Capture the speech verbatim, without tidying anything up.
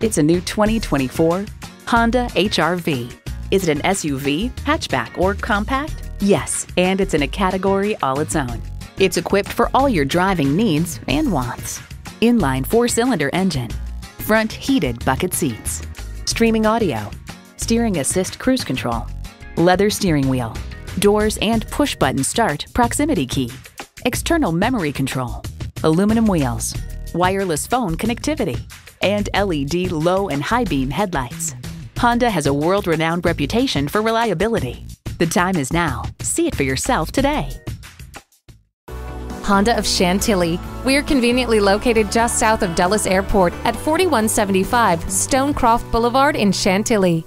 It's a new twenty twenty-four Honda H R V. Is it an S U V, hatchback, or compact? Yes, and it's in a category all its own. It's equipped for all your driving needs and wants. Inline four-cylinder engine, front heated bucket seats, streaming audio, steering assist cruise control, leather steering wheel, doors and push-button start proximity key, external memory control, aluminum wheels, wireless phone connectivity, and L E D low and high beam headlights. Honda has a world-renowned reputation for reliability. The time is now. See it for yourself today. Honda of Chantilly. We're conveniently located just south of Dulles Airport at forty-one seventy-five Stonecroft Boulevard in Chantilly.